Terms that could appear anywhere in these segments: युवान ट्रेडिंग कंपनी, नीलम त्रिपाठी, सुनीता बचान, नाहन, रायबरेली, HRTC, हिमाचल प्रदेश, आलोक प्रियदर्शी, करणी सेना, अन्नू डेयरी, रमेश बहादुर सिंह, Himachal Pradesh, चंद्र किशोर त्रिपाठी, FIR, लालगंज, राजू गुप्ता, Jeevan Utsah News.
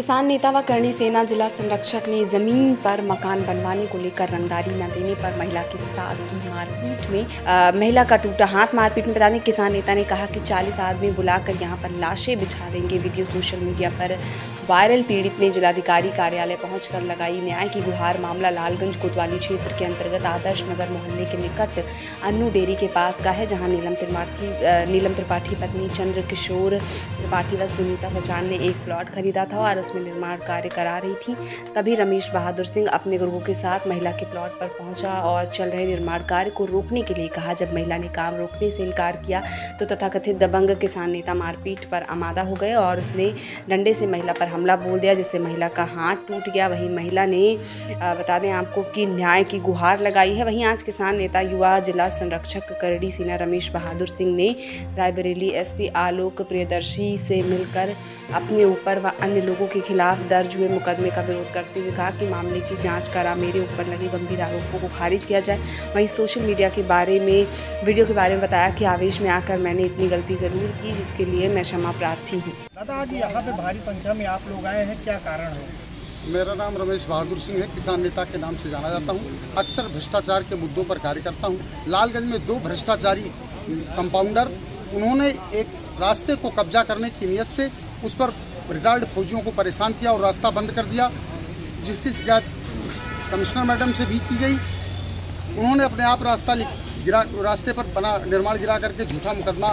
किसान नेता व करणी सेना जिला संरक्षक ने जमीन पर मकान बनवाने को लेकर रंगदारी न देने पर महिला के साथ की मारपीट में महिला का टूटा हाथ। मारपीट में बता दें किसान नेता ने कहा कि 40 आदमी बुलाकर यहां पर लाशें बिछा देंगे। वीडियो सोशल मीडिया पर वायरल। पीड़ित ने जिलाधिकारी कार्यालय पहुंचकर लगाई न्याय की गुहार। मामला लालगंज कोतवाली क्षेत्र के अंतर्गत आदर्श नगर मोहल्ले के निकट अन्नू डेयरी के पास का है, जहाँ नीलम त्रिपाठी पत्नी चंद्र किशोर त्रिपाठी व सुनीता बचान ने एक प्लॉट खरीदा था और उसमें निर्माण कार्य करा रही थी। तभी रमेश बहादुर सिंह अपने गुर्गों के साथ महिला के प्लॉट पर पहुंचा और चल रहे निर्माण कार्य को रोकने के लिए कहा। जब महिला ने काम रोकने से इनकार किया तो तथाकथित दबंग किसान नेता मारपीट पर आमादा हो गए और उसने डंडे से महिला पर हमला बोल दिया, जिससे महिला का हाथ टूट गया। वहीं महिला ने बता दें आपको कि न्याय की गुहार लगाई है। वहीं आज किसान नेता युवा जिला संरक्षक करणी सेना रमेश बहादुर सिंह ने रायबरेली एसपी आलोक प्रियदर्शी से मिलकर अपने ऊपर व अन्य लोगों के खिलाफ दर्ज हुए मुकदमे का विरोध करते हुए कहा कि मामले की जांच करा मेरे ऊपर लगे गंभीर आरोपों को खारिज किया जाए। वहीं सोशल मीडिया के बारे में वीडियो के बारे में बताया कि आवेश में आकर मैंने इतनी गलती जरूर की, जिसके लिए मैं क्षमा प्रार्थी हूँ। दादा, आज यहाँ पे भारी संख्या में आप लोग आए हैं, क्या कारण है? मेरा नाम रमेश बहादुर सिंह है, किसान नेता के नाम से जाना जाता हूँ। अक्सर भ्रष्टाचार के मुद्दों पर कार्य करता हूँ। लालगंज में 2 भ्रष्टाचारी कंपाउंडर, उन्होंने एक रास्ते को कब्जा करने की नीयत से उस पर रिटायर्ड फौजियों को परेशान किया और रास्ता बंद कर दिया, जिसकी शिकायत कमिश्नर मैडम से भी की गई। उन्होंने अपने आप रास्ते पर बना निर्माण गिरा करके झूठा मुकदमा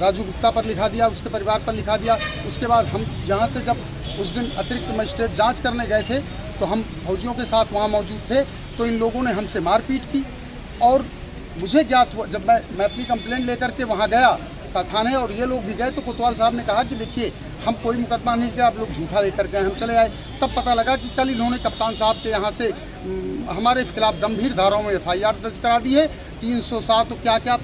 राजू गुप्ता पर लिखा दिया, उसके परिवार पर लिखा दिया। उसके बाद हम यहाँ से जब उस दिन अतिरिक्त मजिस्ट्रेट जांच करने गए थे तो हम फौजियों के साथ वहाँ मौजूद थे, तो इन लोगों ने हमसे मारपीट की। और मुझे ज्ञात हुआ जब मैं अपनी कंप्लेंट लेकर के वहाँ गया थाने और ये लोग भी गए, तो कोतवाल साहब ने कहा कि देखिए हम कोई मुकदमा नहीं किया, आप लोग झूठा लेकर गए, हम चले आए। तब पता लगा कि कल इन्होंने कप्तान साहब के यहाँ से हमारे खिलाफ गंभीर धाराओं में FIR दर्ज करा दी है, 307 तो क्या क्या।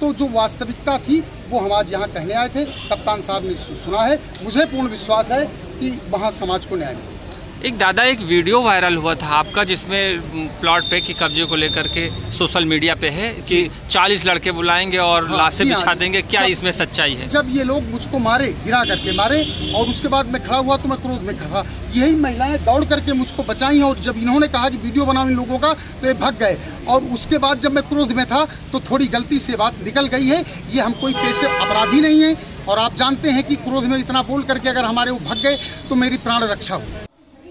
तो जो वास्तविकता थी वो हम आज यहाँ कहने आए थे। कप्तान साहब ने सुना है, मुझे पूर्ण विश्वास है कि वहाँ समाज को न्याय मिले। एक दादा, एक वीडियो वायरल हुआ था आपका, जिसमें प्लॉट पे के कब्जे को लेकर के सोशल मीडिया पे है कि 40 लड़के बुलाएंगे और लाशें बिछा देंगे, क्या इसमें सच्चाई है? जब ये लोग मुझको मारे, गिरा करके मारे, और उसके बाद मैं खड़ा हुआ तो मैं क्रोध में खड़ा। यही महिलाएं दौड़ करके मुझको बचाई और जब इन्होंने कहा कि वीडियो बनाओ इन लोगों का, तो ये भाग गए। और उसके बाद जब मैं क्रोध में था तो थोड़ी गलती से बात निकल गई है। ये हम कोई पेशे अपराधी नहीं है और आप जानते हैं कि क्रोध में इतना बोल करके अगर हमारे वो भाग गए तो मेरी प्राण रक्षा हो।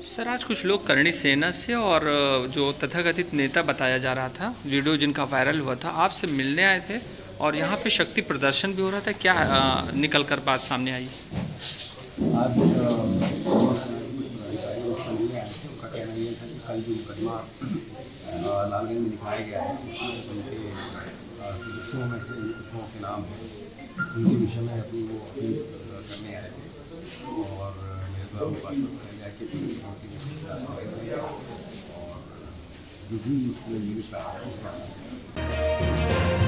सर, आज कुछ लोग करणी सेना से और जो तथाकथित नेता बताया जा रहा था, वीडियो जिनका वायरल हुआ था, आपसे मिलने आए थे और यहाँ पे शक्ति प्रदर्शन भी हो रहा था, क्या निकल कर बात सामने आई? आज उनका कहना ये था कि कल जो मुकदमा लालगंज में दिखाया गया है, उसमें में से कुछों के नाम है, उनके विषय में अपनी वो करने आए थे और मेरे द्वारा कि और जो भी उसमें यूज